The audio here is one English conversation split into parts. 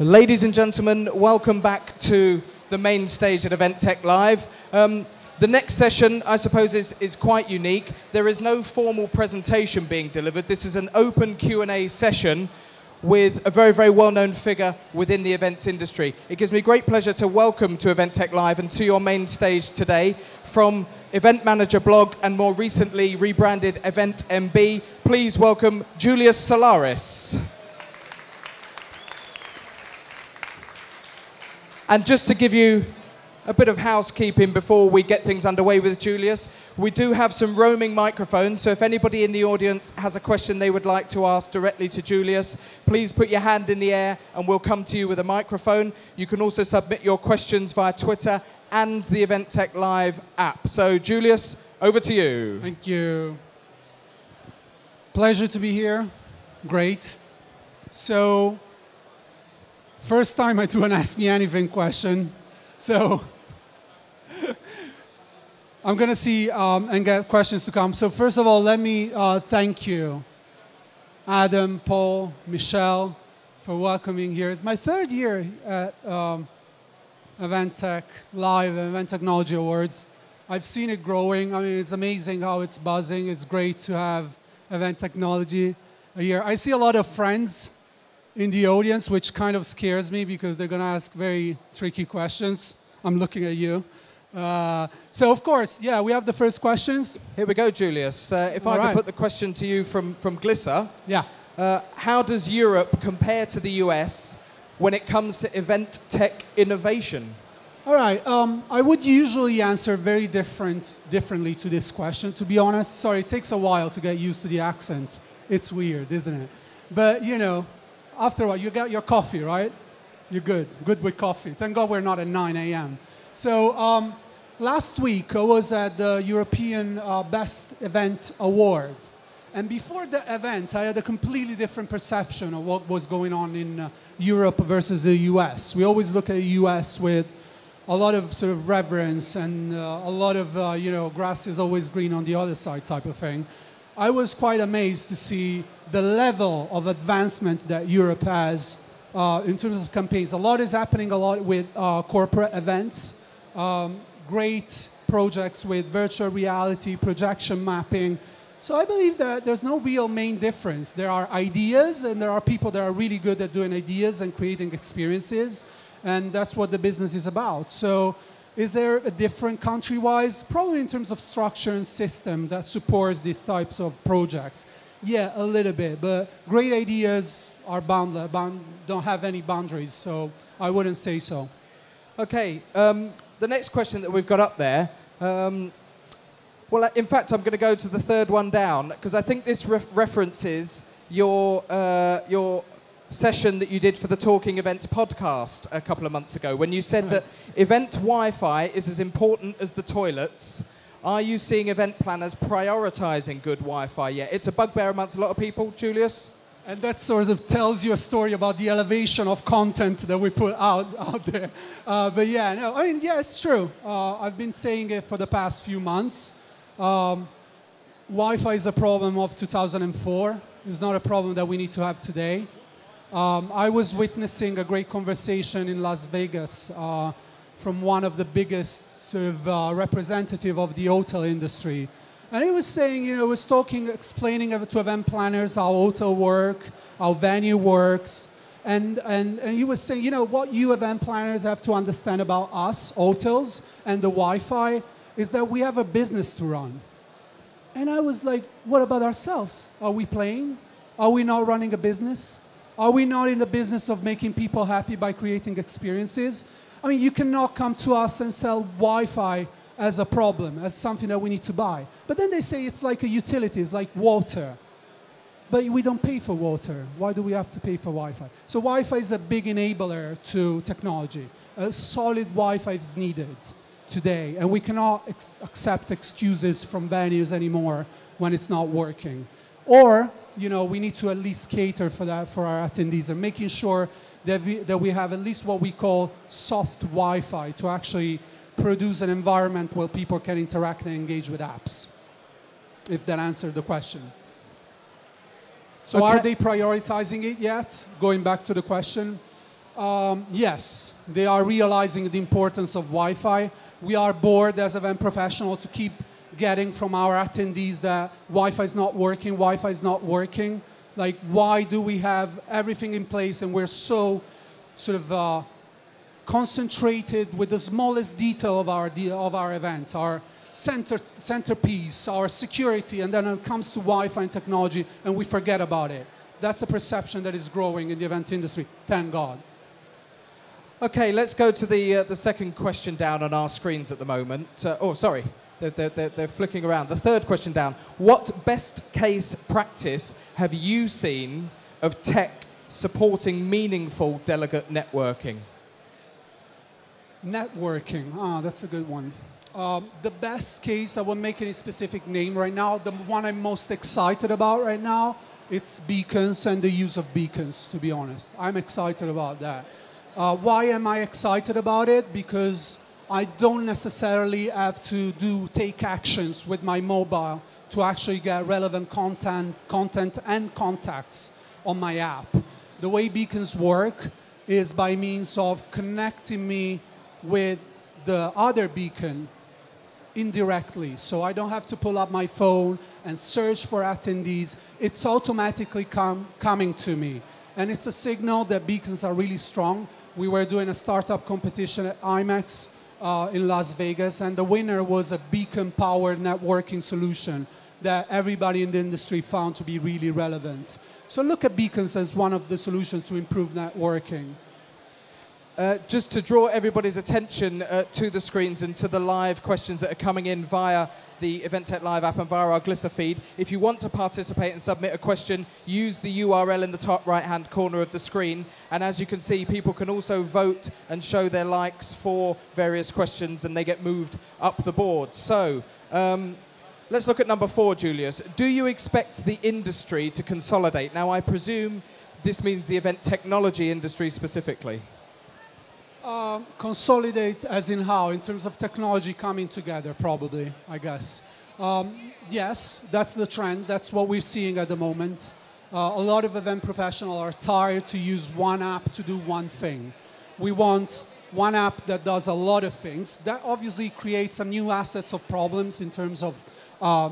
Ladies and gentlemen, welcome back to the main stage at Event Tech Live. The next session, I suppose, is quite unique. There is no formal presentation being delivered. This is an open Q&A session with a very, very well-known figure within the events industry. It gives me great pleasure to welcome to Event Tech Live and to your main stage today from Event Manager Blog and more recently rebranded Event MB. Please welcome Julius Solaris. And just to give you a bit of housekeeping before we get things underway with Julius. We do have some roaming microphones, so if anybody in the audience has a question they would like to ask directly to Julius, please put your hand in the air and we'll come to you with a microphone. You can also submit your questions via Twitter and the Event Tech Live app. So Julius, over to you. Thank you. Pleasure to be here. Great. So, first time I do an Ask Me Anything question. So, I'm going to see and get questions to come. So first of all, let me thank you, Adam, Paul, Michelle, for welcoming here. It's my third year at Event Tech Live and Event Technology Awards. I've seen it growing. I mean, it's amazing how it's buzzing. It's great to have Event Technology here. I see a lot of friends in the audience, which kind of scares me because they're going to ask very tricky questions. I'm looking at you. So of course, yeah, we have the first questions. Here we go, Julius. If I could put the question to you from Glisser. Yeah. How does Europe compare to the US when it comes to event tech innovation? All right. I would usually answer very differently to this question, to be honest. Sorry, it takes a while to get used to the accent. It's weird, isn't it? But, you know, after a while, you get your coffee, right? You're good. Good with coffee. Thank God we're not at 9 a.m. So last week I was at the European Best Event Award, and before the event I had a completely different perception of what was going on in Europe versus the US. We always look at the US with a lot of sort of reverence and a lot of, you know, grass is always green on the other side type of thing. I was quite amazed to see the level of advancement that Europe has in terms of campaigns. A lot is happening, a lot with corporate events, great projects with virtual reality, projection mapping. So I believe that there's no real main difference. There are ideas and there are people that are really good at doing ideas and creating experiences, and that's what the business is about. So is there a different country-wise? Probably in terms of structure and system that supports these types of projects. Yeah, a little bit, but great ideas are boundless, don't have any boundaries, so I wouldn't say so. Okay, the next question that we've got up there, well, in fact, I'm going to go to the third one down, because I think this references your session that you did for the Talking Events podcast a couple of months ago, when you said that event Wi-Fi is as important as the toilets. Are you seeing event planners prioritizing good Wi-Fi yet? It's a bugbear amongst a lot of people, Julius. And that sort of tells you a story about the elevation of content that we put out there. But yeah, no, I mean, yeah, it's true. I've been saying it for the past few months. Wi-Fi is a problem of 2004. It's not a problem that we need to have today. I was witnessing a great conversation in Las Vegas from one of the biggest sort of representative of the hotel industry. And he was saying, you know, was talking, explaining to event planners how hotel work, how venue works. And he was saying, you know, what you event planners have to understand about us, hotels, and the Wi-Fi, is that we have a business to run. And I was like, what about ourselves? Are we playing? Are we not running a business? Are we not in the business of making people happy by creating experiences? I mean, you cannot come to us and sell Wi-Fi as a problem, as something that we need to buy. But then they say it's like a utility, it's like water. But we don't pay for water. Why do we have to pay for Wi-Fi? So Wi-Fi is a big enabler to technology. A solid Wi-Fi is needed today, and we cannot accept excuses from venues anymore when it's not working. Or, you know, we need to at least cater for that for our attendees and making sure that we have at least what we call soft Wi-Fi to actually produce an environment where people can interact and engage with apps, if that answered the question. So okay. Are they prioritizing it yet? Going back to the question, Yes, they are realizing the importance of Wi-Fi. We are bored as event professionals to keep getting from our attendees that Wi-Fi is not working, Wi-Fi is not working. Like, why do we have everything in place and we're so sort of concentrated with the smallest detail of our event, our centerpiece, our security, and then it comes to Wi-Fi and technology and we forget about it. That's a perception that is growing in the event industry, thank God. Okay, let's go to the second question down on our screens at the moment. Oh, sorry, they're flicking around. The third question down. What best case practice have you seen of tech supporting meaningful delegate networking? Networking, that's a good one. The best case, I won't make any specific name right now. The one I'm most excited about right now, it's beacons and the use of beacons, to be honest. I'm excited about that. Why am I excited about it? Because I don't necessarily have to take actions with my mobile to actually get relevant content and contacts on my app. The way beacons work is by means of connecting me with the other beacon indirectly. So I don't have to pull up my phone and search for attendees. It's automatically coming to me. And it's a signal that beacons are really strong. We were doing a startup competition at IMAX in Las Vegas, and the winner was a beacon-powered networking solution that everybody in the industry found to be really relevant. So look at beacons as one of the solutions to improve networking. Just to draw everybody's attention to the screens and to the live questions that are coming in via the Event Tech Live app and via our Glisser feed. If you want to participate and submit a question, use the URL in the top right-hand corner of the screen. And as you can see, people can also vote and show their likes for various questions, and they get moved up the board. So let's look at number 4, Julius. Do you expect the industry to consolidate? Now, I presume this means the event technology industry specifically. Consolidate as in how? In terms of technology coming together, probably, I guess. Yes, that's the trend. That's what we're seeing at the moment. A lot of event professionals are tired to use one app to do one thing. We want one app that does a lot of things. That obviously creates some new assets of problems in terms of,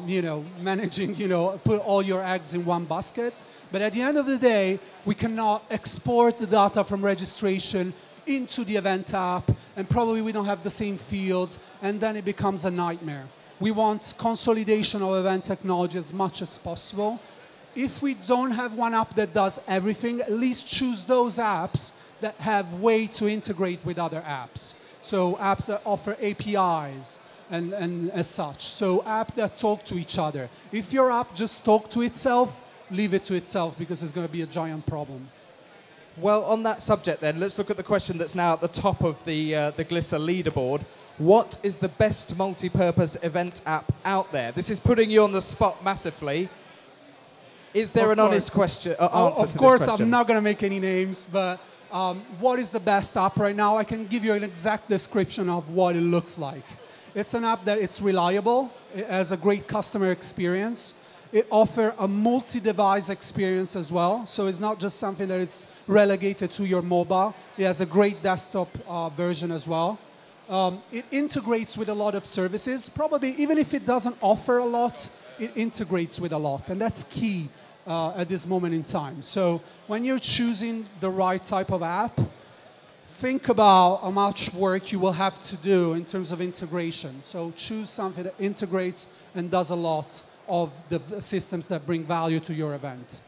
you know, managing, you know, put all your eggs in one basket. But at the end of the day, we cannot export the data from registration into the event app, and probably we don't have the same fields, and then it becomes a nightmare. We want consolidation of event technology as much as possible. If we don't have one app that does everything, at least choose those apps that have way to integrate with other apps. So apps that offer APIs and as such. So apps that talk to each other. If your app just talks to itself, leave it to itself, because it's going to be a giant problem. Well, on that subject then, let's look at the question that's now at the top of the Glisser leaderboard. What is the best multi-purpose event app out there? This is putting you on the spot massively. Is there an honest question, answer to this question? Of course, I'm not going to make any names, but what is the best app right now? I can give you an exact description of what it looks like. It's an app that it's reliable. It has a great customer experience. It offers a multi-device experience as well, so it's not just something that it's relegated to your mobile. It has a great desktop version as well. It integrates with a lot of services. Probably, even if it doesn't offer a lot, it integrates with a lot, and that's key at this moment in time. So when you're choosing the right type of app, think about how much work you will have to do in terms of integration. So choose something that integrates and does a lot of the systems that bring value to your event.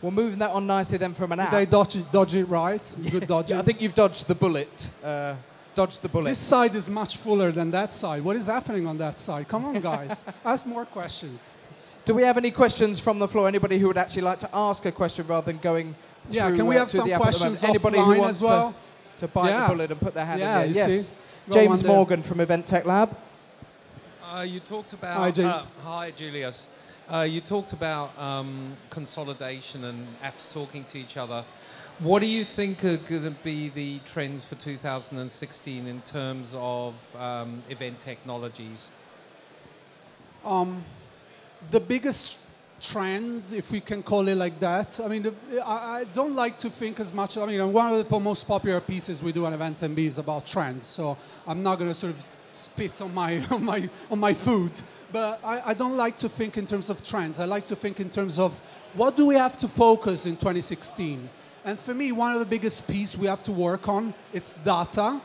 We're moving that on nicely then from an app. Did I dodge it right? Yeah. Good dodging. Yeah, I think you've dodged the bullet. Dodged the bullet. This side is much fuller than that side. What is happening on that side? Come on, guys. Ask more questions. Do we have any questions from the floor? Anybody who would actually like to ask a question rather than going through the app? Yeah, can we have some questions anybody offline who wants as well? To bite the bullet and put their hand in there. Yes. James Morgan from Event Tech Lab. You talked about... Hi, James. Hi, Julius. You talked about consolidation and apps talking to each other. What do you think are going to be the trends for 2016 in terms of event technologies? The biggest trend, if we can call it like that. I mean, I don't like to think as much. I mean, one of the most popular pieces we do on Events MB is about trends, so I'm not going to sort of spit on my food. But I don't like to think in terms of trends. I like to think in terms of what do we have to focus in 2016. And for me, one of the biggest pieces we have to work on, it's data,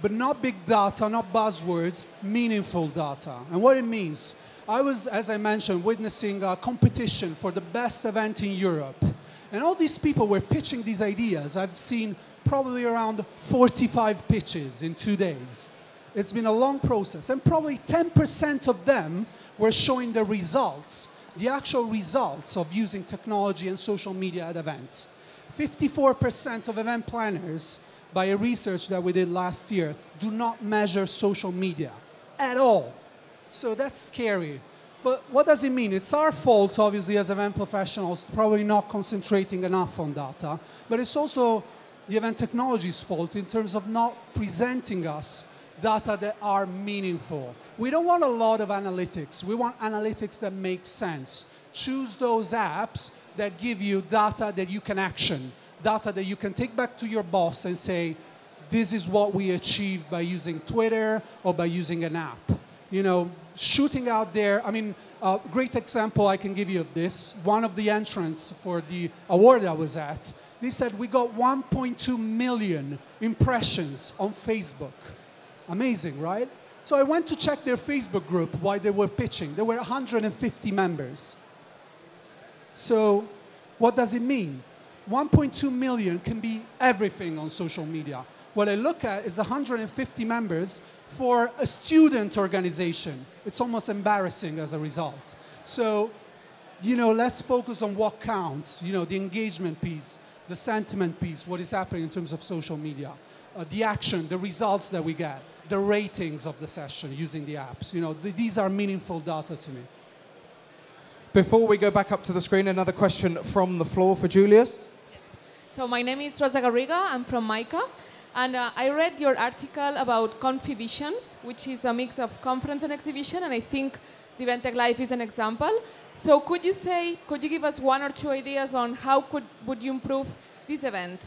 but not big data, not buzzwords, meaningful data. And what it means, I was, as I mentioned, witnessing a competition for the best event in Europe. And all these people were pitching these ideas. I've seen probably around 45 pitches in 2 days. It's been a long process. And probably 10% of them were showing the results, the actual results of using technology and social media at events. 54% of event planners, by a research that we did last year, do not measure social media at all. So that's scary. But what does it mean? It's our fault, obviously, as event professionals, probably not concentrating enough on data. But it's also the event technology's fault in terms of not presenting us data that are meaningful. We don't want a lot of analytics. We want analytics that make sense. Choose those apps that give you data that you can action, data that you can take back to your boss and say, this is what we achieved by using Twitter or by using an app. You know, shooting out there. I mean, a great example I can give you of this. One of the entrants for the award I was at, they said we got 1.2 million impressions on Facebook. Amazing, right? So I went to check their Facebook group while they were pitching. There were 150 members. So what does it mean? 1.2 million can be everything on social media. What I look at is 150 members for a student organization. It's almost embarrassing as a result. So, you know, let's focus on what counts, you know, the engagement piece, the sentiment piece, what is happening in terms of social media, the action, the results that we get, the ratings of the session using the apps. You know, these are meaningful data to me. Before we go back up to the screen, another question from the floor for Julius. Yes. So my name is Rosa Garriga. I'm from MICA. And I read your article about Confivisions, which is a mix of conference and exhibition, and I think the Event Tech Live is an example. So could you give us one or two ideas on how would you improve this event?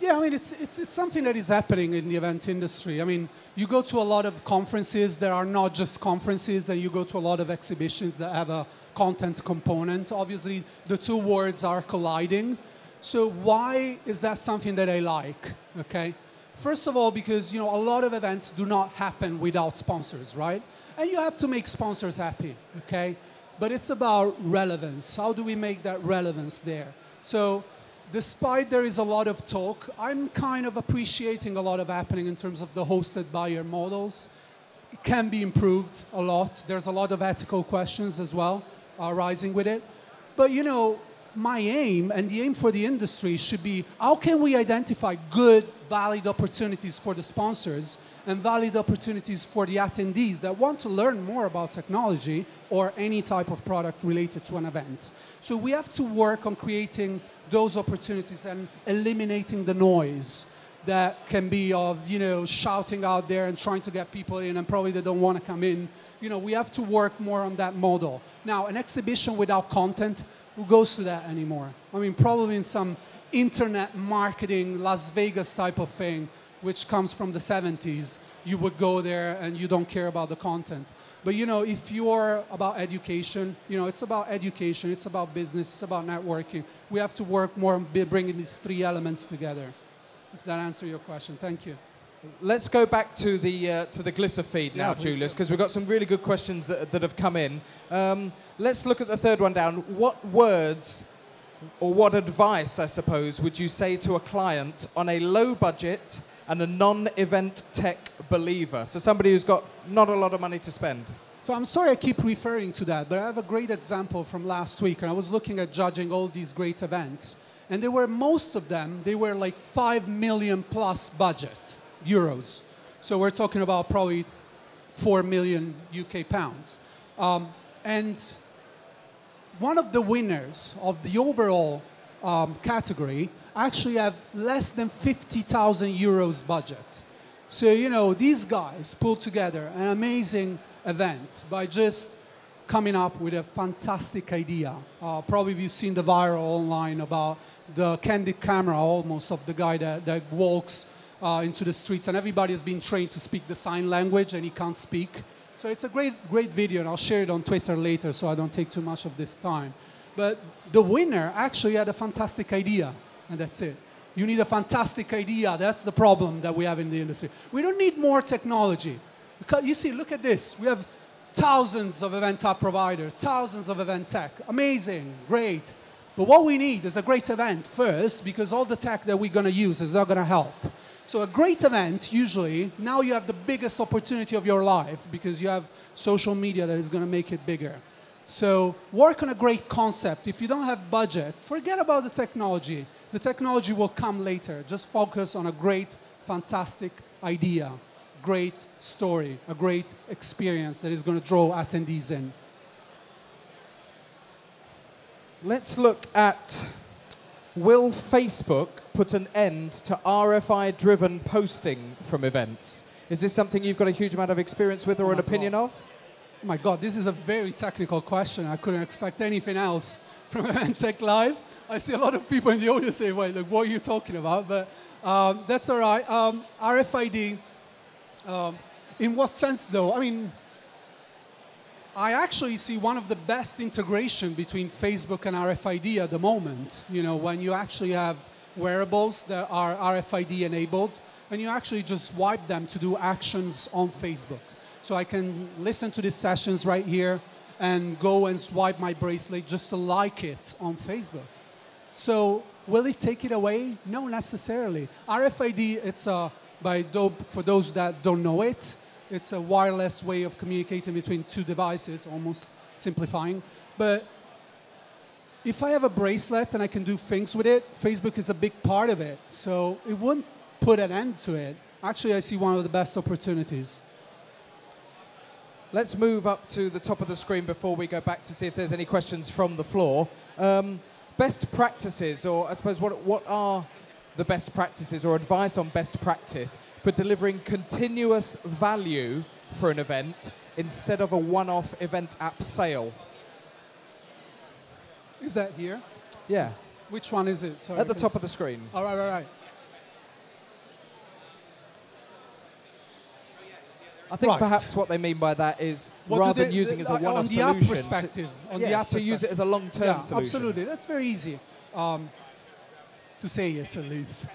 Yeah, I mean, it's something that is happening in the event industry. I mean, you go to a lot of conferences that are not just conferences, and you go to a lot of exhibitions that have a content component. Obviously, the two words are colliding. So why is that something that I like, okay? First of all, because, you know, a lot of events do not happen without sponsors, right? And you have to make sponsors happy, okay? But it's about relevance. How do we make that relevance there? So despite there is a lot of talk, I'm kind of appreciating a lot of happening in terms of the hosted buyer models. It can be improved a lot. There's a lot of ethical questions as well arising with it. But, you know, my aim and the aim for the industry should be how can we identify good, valid opportunities for the sponsors and valid opportunities for the attendees that want to learn more about technology or any type of product related to an event. So we have to work on creating those opportunities and eliminating the noise that can be of, you know, shouting out there and trying to get people in and probably they don't want to come in. You know, we have to work more on that model. Now, an exhibition without content, who goes to that anymore? I mean, probably in some internet marketing, Las Vegas type of thing, which comes from the 70s. You would go there and you don't care about the content. But, you know, if you're about education, you know, it's about education, it's about business, it's about networking. We have to work more on bringing these three elements together. If that answers your question, thank you. Let's go back to the Glisser feed now, Julius, because we've got some really good questions that have come in. Let's look at the third one down. What words or what advice, I suppose, would you say to a client on a low budget and a non-event tech believer? So somebody who's got not a lot of money to spend. So I'm sorry I keep referring to that, but I have a great example from last week, and I was looking at judging all these great events, and most of them, they were like 5 million plus budget. Euros. So we're talking about probably 4 million UK pounds. And one of the winners of the overall category actually have less than 50,000 euros budget. So, you know, these guys pulled together an amazing event by just coming up with a fantastic idea. Probably you've seen the viral online about the candid camera almost of the guy that walks into the streets, and everybody has been trained to speak the sign language and he can't speak. So it's a great video, and I'll share it on Twitter later so I don't take too much of this time. But the winner actually had a fantastic idea, and that's it. You need a fantastic idea. That's the problem that we have in the industry. We don't need more technology. Because you see, look at this. We have thousands of event app providers, thousands of event tech. Amazing, great. But what we need is a great event first, because all the tech that we're going to use is not going to help. So a great event, usually, now you have the biggest opportunity of your life, because you have social media that is going to make it bigger. So work on a great concept. If you don't have budget, forget about the technology. The technology will come later. Just focus on a great, fantastic idea, great story, a great experience that is going to draw attendees in. Let's look at, will Facebook put an end to RFID-driven posting from events? Is this something you've got a huge amount of experience with or an opinion of? My God, this is a very technical question. I couldn't expect anything else from Event Tech Live. I see a lot of people in the audience saying, wait, look, what are you talking about? But that's all right. RFID, in what sense, though? I mean, I actually see one of the best integration between Facebook and RFID at the moment, you know, when you actually have wearables that are RFID enabled, and you actually just wipe them to do actions on Facebook. So I can listen to these sessions right here and go and swipe my bracelet just to like it on Facebook. So will it take it away? No, necessarily. RFID, it's a, for those that don't know it, it's a wireless way of communicating between two devices, almost simplifying. But if I have a bracelet and I can do things with it, Facebook is a big part of it. So it wouldn't put an end to it. Actually, I see one of the best opportunities. Let's move up to the top of the screen before we go back to see if there's any questions from the floor. Best practices, or I suppose what are the best practices or advice on best practice for delivering continuous value for an event instead of a one-off event app sale? Is that here? Yeah. Which one is it? Sorry, at the top of the screen. All right, all right. I think perhaps what they mean by that is rather than using it as a one-off solution. On the app perspective. To use it as a long-term solution. Absolutely. That's very easy to say it, at least.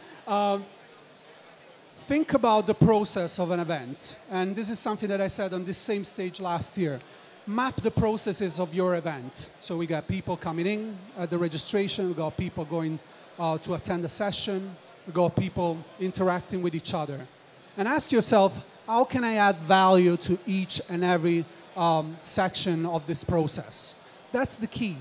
Think about the process of an event. And this is something that I said on this same stage last year. Map the processes of your event. So we got people coming in at the registration. We got people going to attend a session. We got people interacting with each other. And ask yourself, how can I add value to each and every section of this process? That's the key.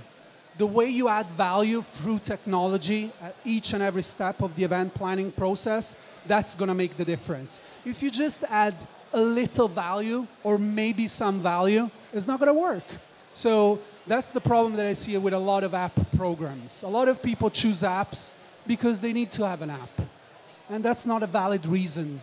The way you add value through technology at each and every step of the event planning process, that's going to make the difference. If you just add a little value or maybe some value, it's not going to work. So that's the problem that I see with a lot of app programs. A lot of people choose apps because they need to have an app. And that's not a valid reason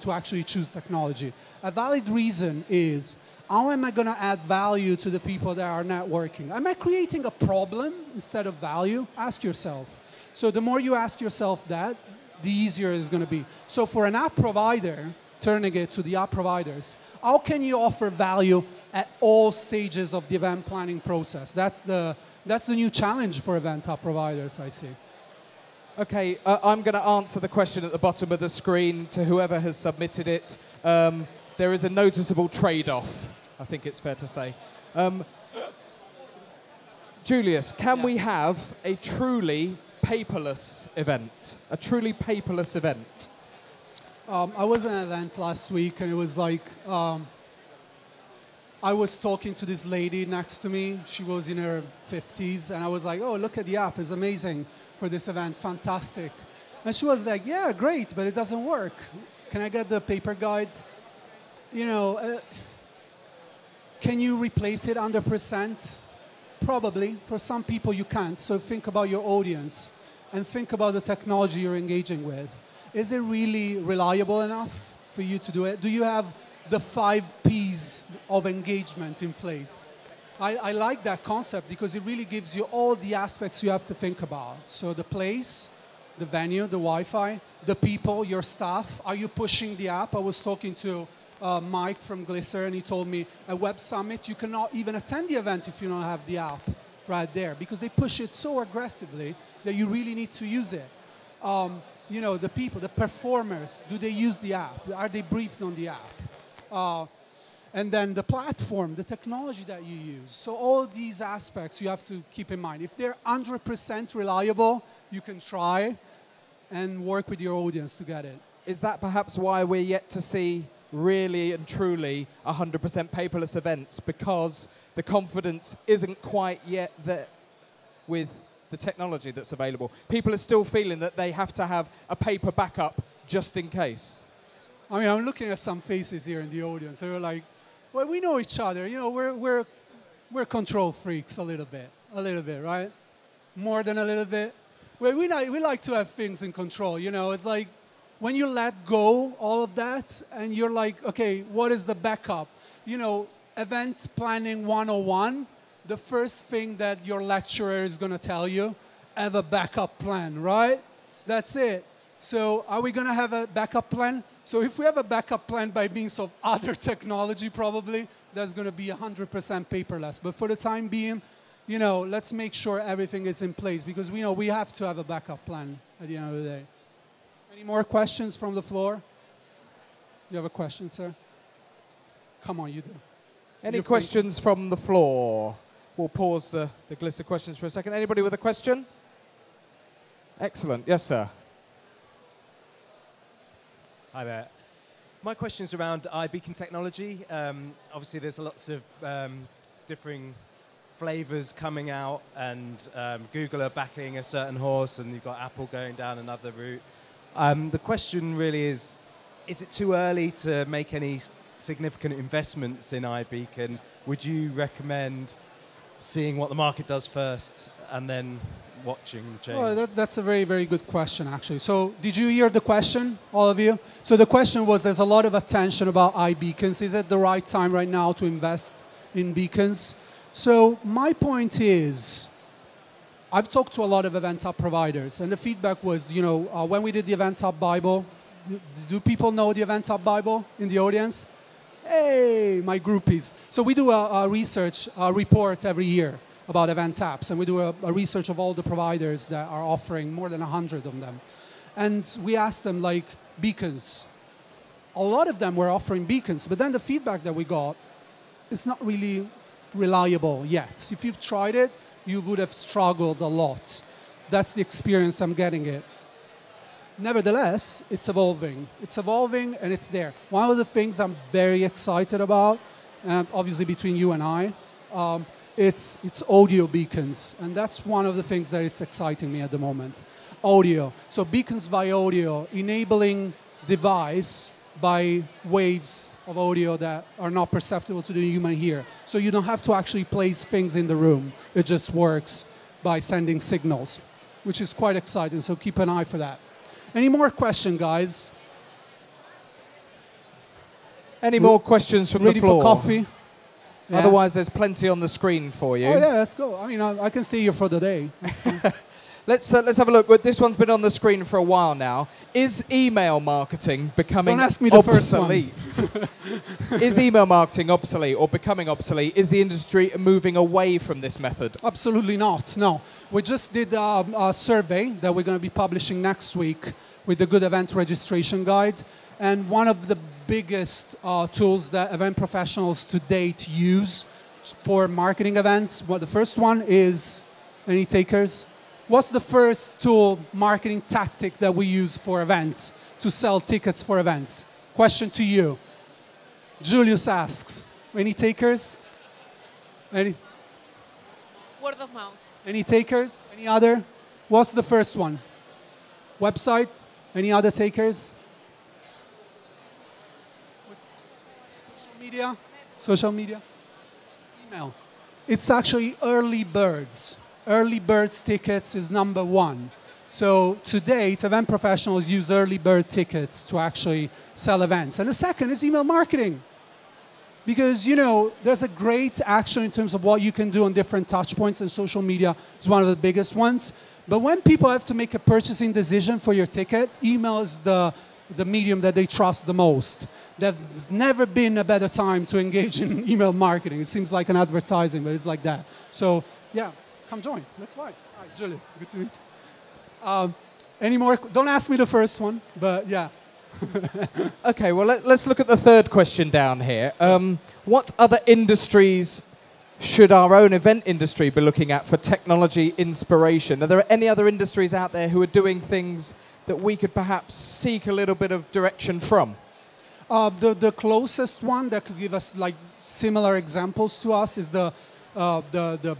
to actually choose technology. A valid reason is, how am I going to add value to the people that are networking? Am I creating a problem instead of value? Ask yourself. So the more you ask yourself that, the easier it's going to be. So for an app provider, turning it to the app providers, how can you offer value at all stages of the event planning process? That's the new challenge for event app providers, I see. Okay, I'm going to answer the question at the bottom of the screen to whoever has submitted it. There is a noticeable trade-off, I think it's fair to say. Julius, can we have a truly paperless event? A truly paperless event? I was at an event last week, and it was like, I was talking to this lady next to me. She was in her 50s, and I was like, oh, look at the app, it's amazing for this event, fantastic. And she was like, yeah, great, but it doesn't work. Can I get the paper guide? You know, can you replace it 100%? Probably. For some people, you can't. So think about your audience and think about the technology you're engaging with. Is it really reliable enough for you to do it? Do you have the 5 Ps of engagement in place? I like that concept because it really gives you all the aspects you have to think about. So the place, the venue, the Wi-Fi, the people, your staff. Are you pushing the app? I was talking to Mike from Glisser, and he told me at Web Summit, you cannot even attend the event if you don't have the app right there, because they push it so aggressively that you really need to use it. You know, the people, the performers, do they use the app? Are they briefed on the app? And then the platform, the technology that you use. So all these aspects you have to keep in mind. If they're 100% reliable, you can try and work with your audience to get it. Is that perhaps why we're yet to see really and truly 100% paperless events? Because the confidence isn't quite yet there with the technology that's available. People are still feeling that they have to have a paper backup just in case. I mean, I'm looking at some faces here in the audience. They were like, well, we know each other, you know, we're control freaks a little bit, right? More than a little bit. Well, we like to have things in control, you know. It's like when you let go all of that and you're like, okay, what is the backup? You know, event planning 101, the first thing that your lecturer is going to tell you, have a backup plan, right? That's it. So are we going to have a backup plan? So if we have a backup plan by means of other technology, probably that's going to be 100% paperless. But for the time being, you know, let's make sure everything is in place, because we know we have to have a backup plan at the end of the day. Any more questions from the floor? You have a question, sir? Come on, you do. Any questions from the floor? We'll pause the Glisser questions for a second. Anybody with a question? Excellent. Yes, sir. Hi there. My question's around iBeacon technology. Obviously, there's lots of differing flavors coming out, and Google are backing a certain horse, and you've got Apple going down another route. The question really is it too early to make any significant investments in iBeacon? Would you recommend seeing what the market does first and then watching the change? Well, that's a very, very good question, actually. So did you hear the question, all of you? So the question was, there's a lot of attention about iBeacons. Is it the right time right now to invest in beacons? So my point is, I've talked to a lot of Event App providers, and the feedback was, you know, when we did the Event App Bible, do people know the Event App Bible in the audience? Hey, my groupies. So we do a research report every year about event apps, and we do a research of all the providers that are offering, more than 100 of them. And we asked them, like, beacons. A lot of them were offering beacons, but then the feedback that we got, it's not really reliable yet. If you've tried it, you would have struggled a lot. That's the experience I'm getting it. Nevertheless, it's evolving. It's evolving, and it's there. One of the things I'm very excited about, and obviously between you and I, it's audio beacons, and that's one of the things that is exciting me at the moment. Audio, so beacons by audio, enabling device by waves of audio that are not perceptible to the human ear. So you don't have to actually place things in the room. It just works by sending signals, which is quite exciting, so keep an eye for that. Any more questions, guys? Any more questions from the floor? Ready for coffee? Yeah. Otherwise, there's plenty on the screen for you. Oh, yeah, let's go. I mean, I can stay here for the day. Let's have a look. This one's been on the screen for a while now. Is email marketing becoming obsolete? Is email marketing obsolete or becoming obsolete? Is the industry moving away from this method? Absolutely not, no. We just did a survey that we're going to be publishing next week with the Good Event Registration Guide. And one of the biggest tools that event professionals to date use for marketing events, well, the first one is, any takers? What's the first tool, marketing tactic that we use for events, to sell tickets for events? Question to you. Julius asks, any takers? Any? Word of mouth. Any takers? Any other? What's the first one? Website? Any other takers? Social media? Social media? Email. It's actually early birds. Early birds tickets is number one. So to date, event professionals use early bird tickets to actually sell events. And the second is email marketing. because, you know, there's a great action in terms of what you can do on different touch points, and social media is one of the biggest ones. But when people have to make a purchasing decision for your ticket, email is the medium that they trust the most. There's never been a better time to engage in email marketing. It seems like an advertising, but it's like that. So, yeah, come join. Let's fly. Hi, Julius. Good to meet you. Any more? Don't ask me the first one, but yeah. Okay, well, let's look at the third question down here. What other industries should our own event industry be looking at for technology inspiration? Are there any other industries out there who are doing things that we could perhaps seek a little bit of direction from? The closest one that could give us like similar examples to us is the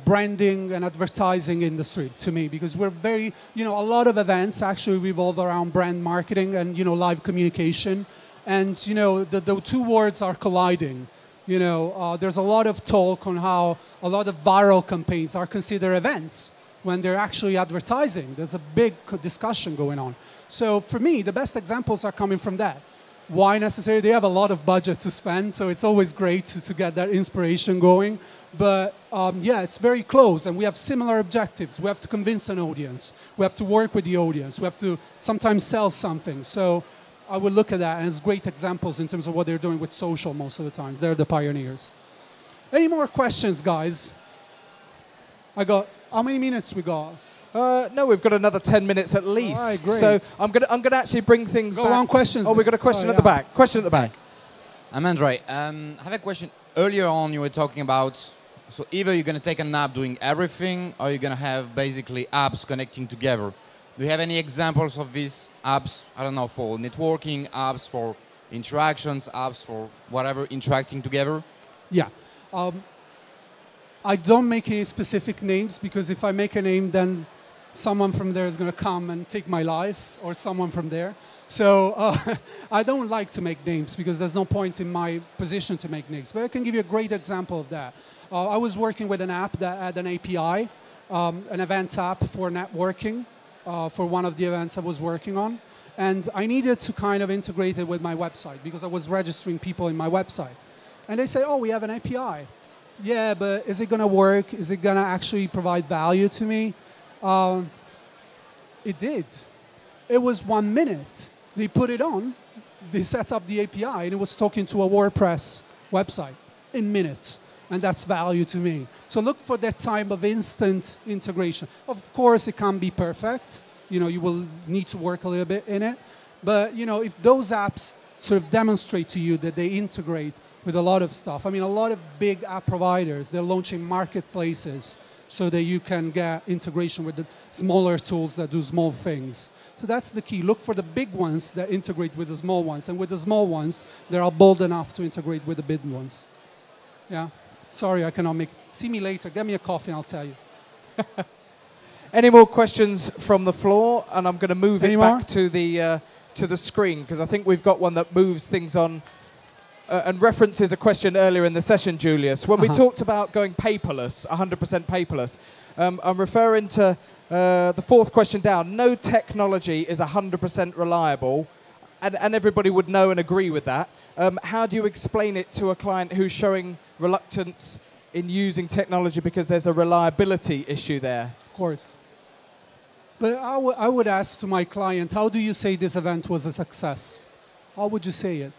branding and advertising industry, to me, because we're very, you know, a lot of events actually revolve around brand marketing and, you know, live communication, and, you know, the two words are colliding. You know, there's a lot of talk on how a lot of viral campaigns are considered events when they're actually advertising. There's a big discussion going on. So for me, the best examples are coming from that. Why necessarily? They have a lot of budget to spend, so it's always great to get that inspiration going. But yeah, it's very close, and we have similar objectives. We have to convince an audience. We have to work with the audience. We have to sometimes sell something. So I would look at that, and it's great examples in terms of what they're doing with social most of the times. They're the pioneers. Any more questions, guys? I got, how many minutes we got? No, we've got another 10 minutes at least. All right, great. So I'm gonna actually bring things back. Go on, questions. Oh, we've got a question at the back. Question at the back. I'm Andre. I have a question. Earlier on, you were talking about, so either you're going to take an app doing everything, or you're going to have basically apps connecting together. Do you have any examples of these apps? I don't know, for networking, apps for interactions, apps for whatever, interacting together? Yeah. I don't make any specific names, because if I make a name, then someone from there is going to come and take my life, or someone from there. So I don't like to make names, because there's no point in my position to make names. But I can give you a great example of that. I was working with an app that had an API, an event app for networking, for one of the events I was working on. And I needed to kind of integrate it with my website, because I was registering people in my website. And they say, oh, we have an API. Yeah, but is it going to work? Is it going to actually provide value to me? It did. It was 1 minute. They put it on, they set up the API, and it was talking to a WordPress website in minutes. And that's value to me. So look for that type of instant integration. Of course, it can't be perfect. You know, you will need to work a little bit in it. But, you know, if those apps sort of demonstrate to you that they integrate with a lot of stuff. I mean, a lot of big app providers, they're launching marketplaces so that you can get integration with the smaller tools that do small things. So that's the key. Look for the big ones that integrate with the small ones. And with the small ones, they are bold enough to integrate with the big ones. Yeah. Sorry, I cannot make it. See me later. Get me a coffee and I'll tell you. Any more questions from the floor? And I'm going to move it back to the screen, because I think we've got one that moves things on and references a question earlier in the session, Julius. When we talked about going paperless, 100% paperless, I'm referring to the fourth question down. No technology is 100% reliable. And everybody would know and agree with that. How do you explain it to a client who's showing reluctance in using technology because there's a reliability issue there? Of course. But I would ask to my client, how do you say this event was a success? How would you say it?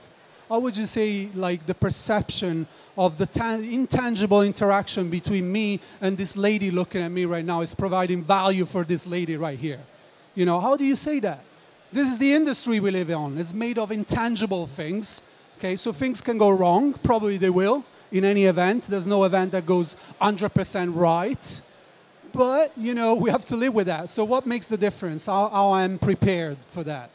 How would you say, like, the perception of the intangible interaction between me and this lady looking at me right now is providing value for this lady right here? You know, how do you say that? This is the industry we live on. It's made of intangible things. Okay, so things can go wrong. Probably they will in any event. There's no event that goes 100% right. But, you know, we have to live with that. So what makes the difference? How I'm prepared for that.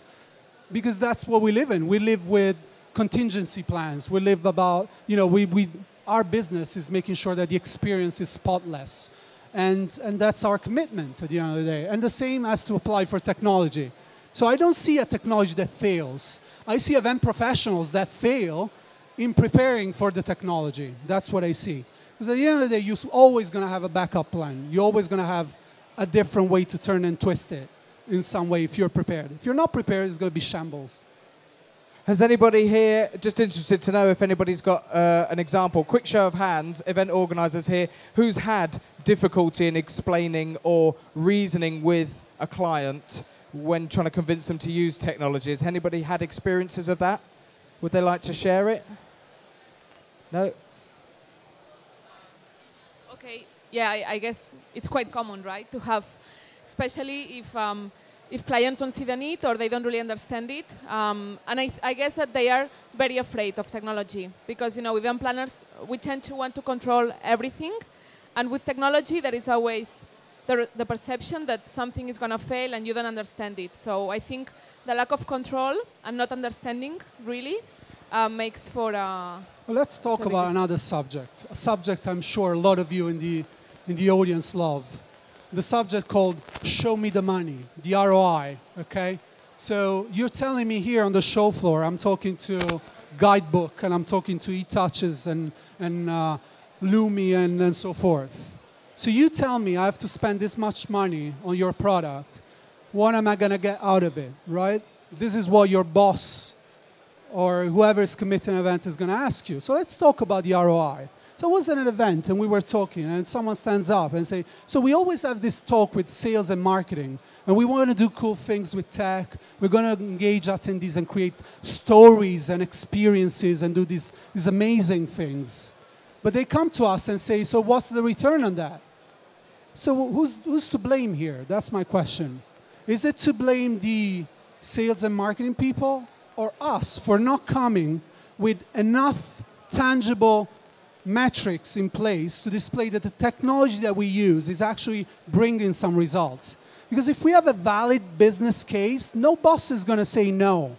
Because that's what we live in. We live with contingency plans. We live about, you know, our business is making sure that the experience is spotless. And that's our commitment at the end of the day. And the same has to apply for technology. So I don't see a technology that fails. I see event professionals that fail in preparing for the technology. That's what I see. Because at the end of the day, you're always going to have a backup plan. You're always going to have a different way to turn and twist it in some way if you're prepared. If you're not prepared, it's going to be shambles. Has anybody here, just interested to know if anybody's got an example, quick show of hands, event organisers here, who's had difficulty in explaining or reasoning with a client when trying to convince them to use technology? Has anybody had experiences of that? Would they like to share it? No? Okay, yeah, I guess it's quite common, right, to have, especially if clients don't see the need or they don't really understand it. And I guess that they are very afraid of technology because, you know, event planners, we tend to want to control everything. And with technology, there is always the perception that something is going to fail and you don't understand it. So I think the lack of control and not understanding really makes for a... Well, let's talk about another subject, a subject I'm sure a lot of you in the audience love. The subject called show me the money, the ROI, okay? So you're telling me here on the show floor, I'm talking to Guidebook and I'm talking to eTouches and Lumi and so forth. So you tell me I have to spend this much money on your product. What am I gonna get out of it, right? This is what your boss or whoever is committing an event is gonna ask you. So let's talk about the ROI. So I was at an event and we were talking and someone stands up and say, so we always have this talk with sales and marketing and we want to do cool things with tech. We're going to engage attendees and create stories and experiences and do these amazing things. But they come to us and say, so what's the return on that? So who's to blame here? That's my question. Is it to blame the sales and marketing people or us for not coming with enough tangible metrics in place to display that the technology that we use is actually bringing some results? Because if we have a valid business case, no boss is going to say no.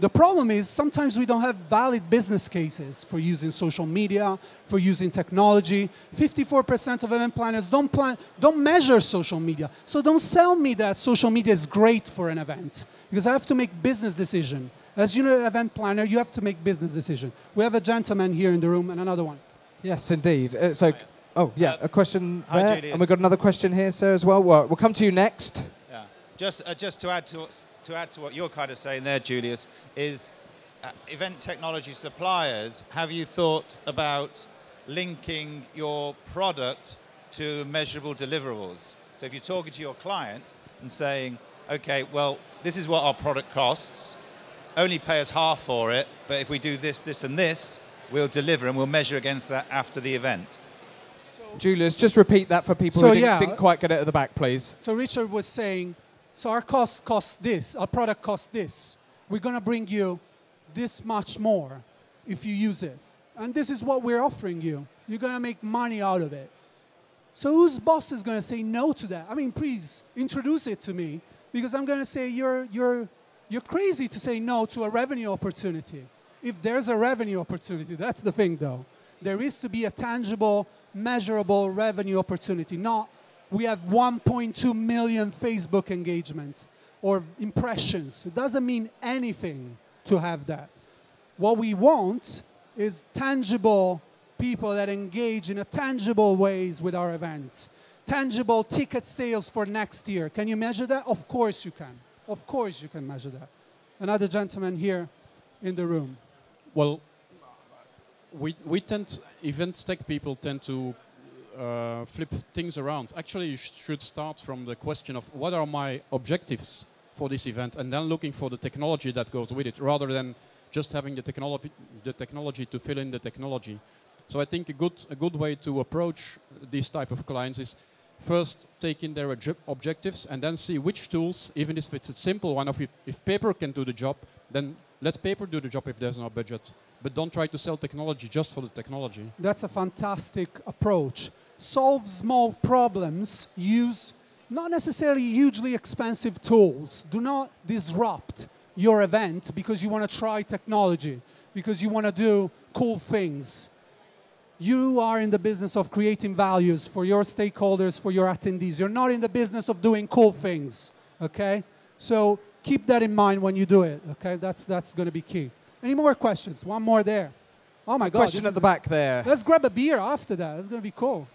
The problem is sometimes we don't have valid business cases for using social media, for using technology. 54% of event planners don't measure social media. So don't sell me that social media is great for an event, because I have to make business decisions. As you know, event planner, you have to make business decisions. We have a gentleman here in the room and another one. Yes, indeed. So, oh, yeah, a question there. Hi, and we've got another question here, sir, as well. We'll come to you next. Yeah. Just to add to what you're kind of saying there, Julius, is event technology suppliers, have you thought about linking your product to measurable deliverables? So if you're talking to your client and saying, okay, well, this is what our product costs, only pay us half for it, but if we do this, this, and this, we'll deliver and we'll measure against that after the event. So Julius, just repeat that for people who didn't quite get it at the back, please. So Richard was saying, so our cost costs this, our product costs this. We're going to bring you this much more if you use it. And this is what we're offering you. You're going to make money out of it. So whose boss is going to say no to that? I mean, please introduce it to me, because I'm going to say you're crazy to say no to a revenue opportunity. If there's a revenue opportunity, that's the thing though. There is to be a tangible, measurable revenue opportunity, not we have 1.2 million Facebook engagements or impressions. It doesn't mean anything to have that. What we want is tangible people that engage in a tangible ways with our events. Tangible ticket sales for next year. Can you measure that? Of course you can. Of course you can measure that. Another gentleman here in the room. Well, we tend, event tech people tend to flip things around. Actually, you should start from the question of what are my objectives for this event, and then looking for the technology that goes with it, rather than just having the technology to fill in the technology. So I think a good way to approach this type of clients is first take in their objectives and then see which tools, even if it's a simple one, if paper can do the job, then let paper do the job if there's no budget. But don't try to sell technology just for the technology. That's a fantastic approach. Solve small problems, use not necessarily hugely expensive tools. Do not disrupt your event because you want to try technology, because you want to do cool things. You are in the business of creating values for your stakeholders, for your attendees. You're not in the business of doing cool things, okay? So keep that in mind when you do it, okay? That's going to be key. Any more questions? One more there. Oh, my God. Question at the back there. Let's grab a beer after that. That's going to be cool.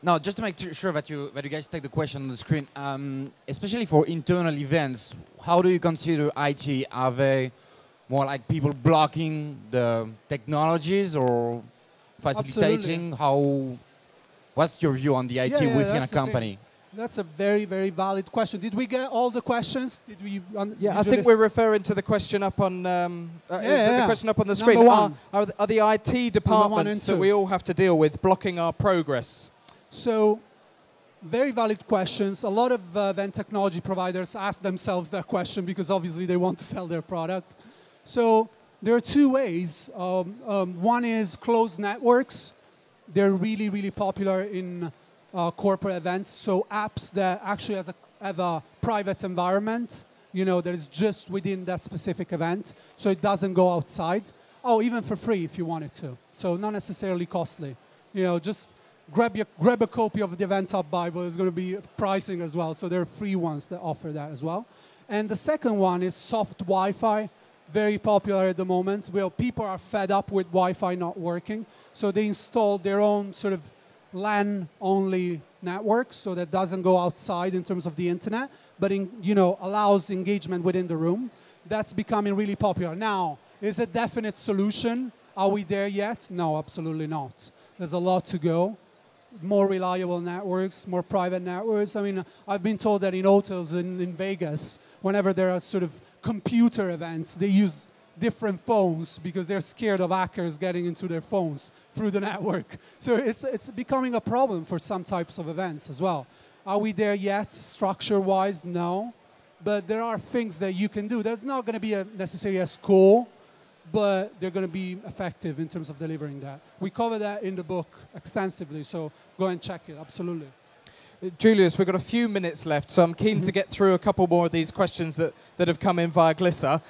No, just to make sure that you guys take the question on the screen, especially for internal events, how do you consider IT? Are they more like people blocking the technologies or facilitating? Absolutely. How? What's your view on the IT within a company? That's a very, very valid question. Did we get all the questions? Did we? Yeah, I think we're referring to the question up on the question up on the screen. Are the IT departments that we all have to deal with blocking our progress? So, very valid questions. A lot of event technology providers ask themselves that question because obviously they want to sell their product. So there are two ways. One is closed networks. They're really, really popular in corporate events, so apps that actually have a private environment, you know, that is just within that specific event, so it doesn't go outside. Oh, even for free if you wanted to, so not necessarily costly. You know, just grab a copy of the Event App Bible. There's going to be pricing as well, so there are free ones that offer that as well. And the second one is soft Wi-Fi, very popular at the moment, where people are fed up with Wi-Fi not working, so they install their own sort of LAN-only network, so that doesn't go outside in terms of the internet, but allows engagement within the room. That's becoming really popular. Now, is it a definite solution? Are we there yet? No, absolutely not. There's a lot to go. More reliable networks, more private networks. I mean, I've been told that in hotels in Vegas, whenever there are sort of computer events, they use different phones because they're scared of hackers getting into their phones through the network. So it's becoming a problem for some types of events as well. Are we there yet, structure-wise? No. But there are things that you can do. There's not going to be necessarily a school, but they're going to be effective in terms of delivering that. We cover that in the book extensively, so go and check it, absolutely. Julius, we've got a few minutes left, so I'm keen to get through a couple more of these questions that have come in via Glisser.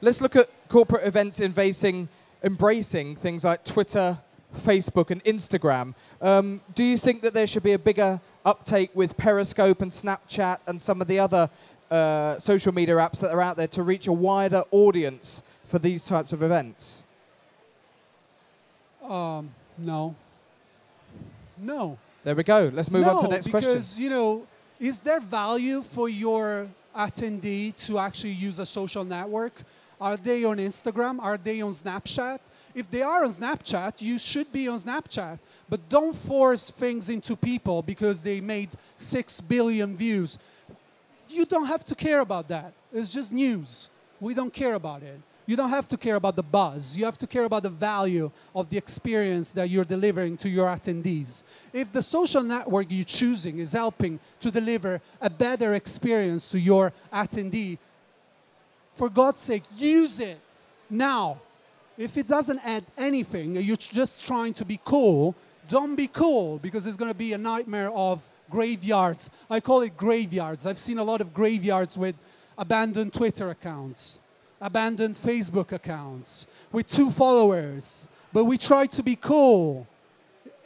Let's look at corporate events embracing things like Twitter, Facebook, and Instagram. Do you think that there should be a bigger uptake with Periscope and Snapchat and some of the other social media apps that are out there to reach a wider audience for these types of events? No. No. There we go. Let's move on to the next question. Because, you know, is there value for your attendee to actually use a social network? Are they on Instagram? Are they on Snapchat? If they are on Snapchat, you should be on Snapchat. But don't force things into people because they made 6 billion views. You don't have to care about that. It's just news. We don't care about it. You don't have to care about the buzz. You have to care about the value of the experience that you're delivering to your attendees. If the social network you're choosing is helping to deliver a better experience to your attendee, for God's sake, use it now. If it doesn't add anything, you're just trying to be cool, don't be cool, because it's going to be a nightmare of graveyards. I call it graveyards. I've seen a lot of graveyards with abandoned Twitter accounts, abandoned Facebook accounts with 2 followers, but we try to be cool.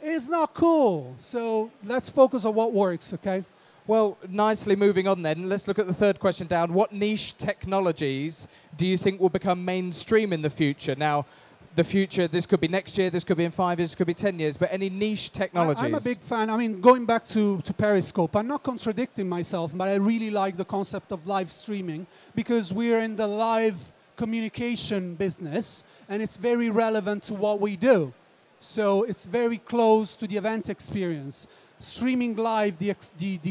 It's not cool, so let's focus on what works, okay? Well, nicely moving on then, let's look at the third question down. What niche technologies do you think will become mainstream in the future? Now, the future, this could be next year, this could be in 5 years, this could be 10 years, but any niche technologies? I'm a big fan. I mean, going back to Periscope, I'm not contradicting myself, but I really like the concept of live streaming because we're in the live communication business and it's very relevant to what we do. So it's very close to the event experience. Streaming live the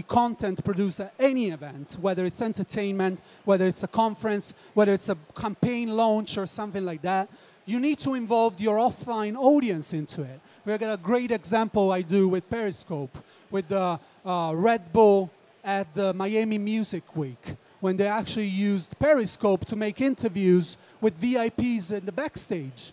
content produced at any event, whether it's entertainment, whether it's a conference, whether it's a campaign launch or something like that, you need to involve your offline audience into it. We've got a great example I do with Periscope, with the Red Bull at the Miami Music Week, when they actually used Periscope to make interviews with VIPs in the backstage.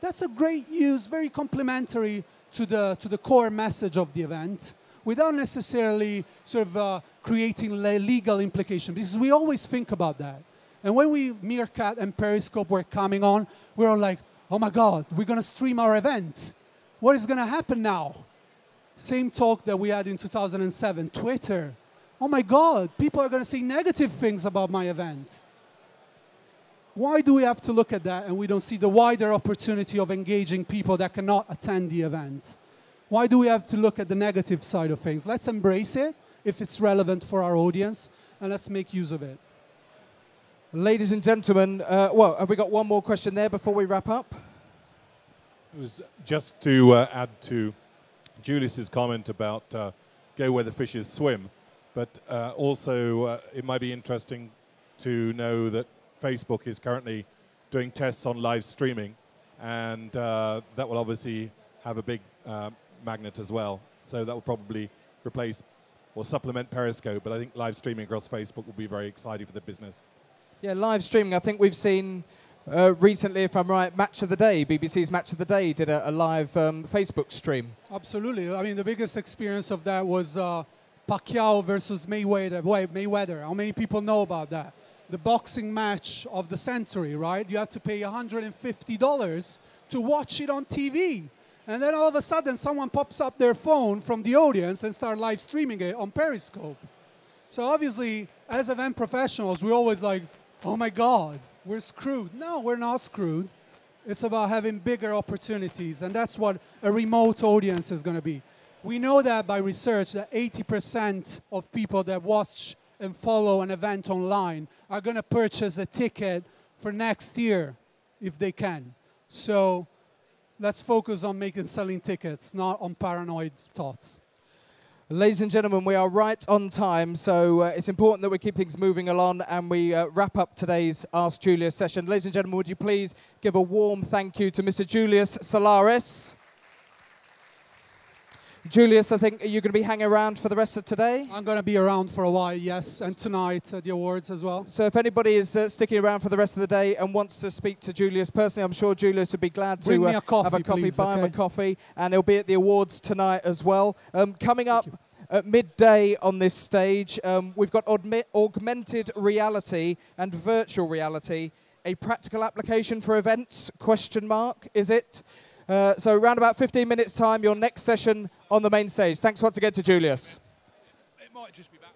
That's a great use, very complementary to the core message of the event, without necessarily sort of creating legal implications, because we always think about that. And when Meerkat and Periscope were coming on, we were like, oh my God, we're going to stream our event. What is going to happen now? Same talk that we had in 2007, Twitter. Oh my God, people are going to say negative things about my event. Why do we have to look at that and we don't see the wider opportunity of engaging people that cannot attend the event? Why do we have to look at the negative side of things? Let's embrace it if it's relevant for our audience, and let's make use of it. Ladies and gentlemen, well, have we got one more question there before we wrap up? It was just to add to Julius's comment about go where the fishes swim, but also it might be interesting to know that Facebook is currently doing tests on live streaming, and that will obviously have a big magnet as well. So that will probably replace or supplement Periscope, but I think live streaming across Facebook will be very exciting for the business. Yeah, live streaming, I think we've seen recently, if I'm right, Match of the Day, BBC's Match of the Day did a live Facebook stream. Absolutely. I mean, the biggest experience of that was Pacquiao versus Mayweather. Wait, Mayweather. How many people know about that? The boxing match of the century, right? You had to pay $150 to watch it on TV. And then all of a sudden, someone pops up their phone from the audience and starts live streaming it on Periscope. So obviously, as event professionals, we're always like, oh my God, we're screwed. No, we're not screwed. It's about having bigger opportunities, and that's what a remote audience is going to be. We know that by research that 80% of people that watch and follow an event online are going to purchase a ticket for next year if they can. So let's focus on making selling tickets, not on paranoid thoughts. Ladies and gentlemen, we are right on time, so it's important that we keep things moving along and we wrap up today's Ask Julius session. Ladies and gentlemen, would you please give a warm thank you to Mr. Julius Solaris. Julius, I think you're going to be hanging around for the rest of today? I'm going to be around for a while, yes, and tonight at the awards as well. So if anybody is sticking around for the rest of the day and wants to speak to Julius personally, I'm sure Julius would be glad to have a coffee, please, buy him a coffee, and he'll be at the awards tonight as well. Coming up at midday on this stage, we've got augmented reality and virtual reality, a practical application for events, question mark, is it? So around about 15 minutes time, your next session on the main stage. Thanks once again to Julius. It might just be back.